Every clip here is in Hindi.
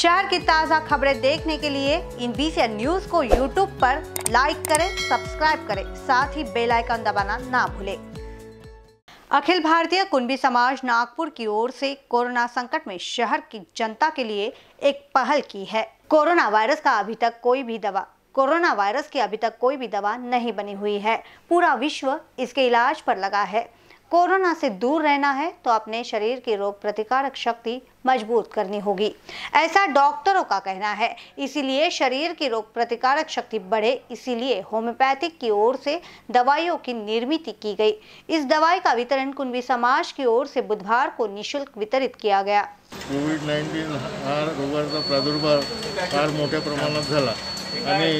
शहर की ताज़ा खबरें देखने के लिए इन बीसीएन न्यूज को YouTube पर लाइक करें, सब्सक्राइब करें, साथ ही बेल आइकन दबाना ना भूलें। अखिल भारतीय कुनबी समाज नागपुर की ओर से कोरोना संकट में शहर की जनता के लिए एक पहल की है। कोरोना वायरस की अभी तक कोई भी दवा नहीं बनी हुई है। पूरा विश्व इसके इलाज पर लगा है। कोरोना से दूर रहना है तो अपने शरीर की रोग प्रतिकारक शक्ति मजबूत करनी होगी, ऐसा डॉक्टरों का कहना है। इसीलिए शरीर की रोग प्रतिकारक शक्ति बढ़े, इसीलिए होम्योपैथिक की ओर से दवाइयों की निर्मित की गई। इस दवाई का वितरण कुनबी समाज की ओर से बुधवार को निःशुल्क वितरित किया गया। कोविड-19 हा रोगाचा प्रादुर्भाव फार मोठ्या प्रमाणात झाला आणि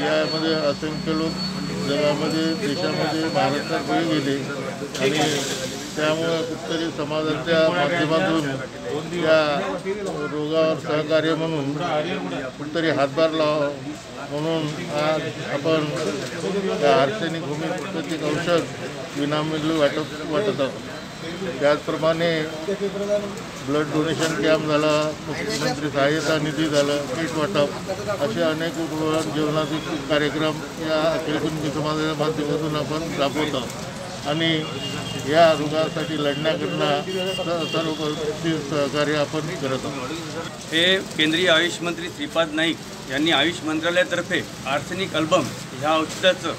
यामध्ये असंख्य लोक जगामध्ये देशामध्ये भारतात गेले आणि त्यामुळे कुठतरी समाजाच्या माध्यमातून या रोगावर सहकार्य म्हणून कुठतरी हातभार लावा म्हणून आज आपण आर्सेनिक होमिओपॅथिक औषध विनामूल्य वाटत आहोत। त्याचप्रमाणे ब्लड डोनेशन कॅम्प झाला, मुख्यमंत्री सहायता निधी झाला, किट वाटप असे अनेक उपक्रम जीवनाचे कार्यक्रम या अखिल कुनबी समाजाच्या माध्यमातून आपण राबवत आहोत आणि या रोगासाठी लढण्याकरता सर्वोपरि सहकार्य आपण करत आहोत। हे केंद्रीय आयुष मंत्री श्रीपाद नाईक यांनी आयुष मंत्रालयातर्फे आर्सेनिक अल्बम ह्या औषधाचं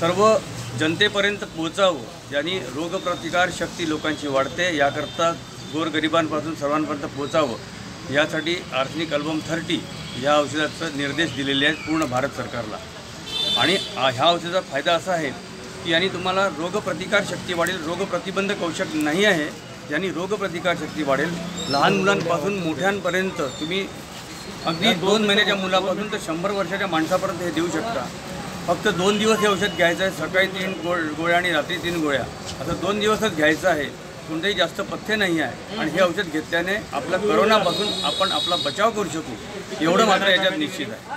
सर्व जनतेपर्यंत पोहोचावं, यानी रोगप्रतिकार शक्ती लोकांची वाढते याकरता गोरगरिबांपासून सर्वांपर्यंत पोहोचावं यासाठी आर्सेनिक अल्बम 30 ह्या औषधाचा निर्देश दिलेले आहेत पूर्ण भारत सरकारला। आणि ह्या औषधाचा फायदा असा आहे की यानी तुम्हाला रोगप्रतिकार शक्ती वाढेल, रोगप्रतिबंधक औषध नाही आहे, यानी रोगप्रतिकार शक्ती वाढेल। लहान मुलांपासून मोठ्यांपर्यंत तुम्ही अगदी 2 महिन्याच्या मुलापासून तर 100 वर्षाच्या माणसापर्यंत हे देऊ शकता। फक्त 2 दिवस हे औषध घ्यायचं आहे, सकाळी 3 गोळ्या आणि रात्री 3 गोळ्या, असं 2 दिवसच घ्यायचं आहे। कोणतेही जास्त पथ्य नाही आहे आणि हे औषध घेतल्याने आपला कोरोनापासून आपण आपला बचाव करू शकू एवढं मात्र याच्यात निश्चित आहे।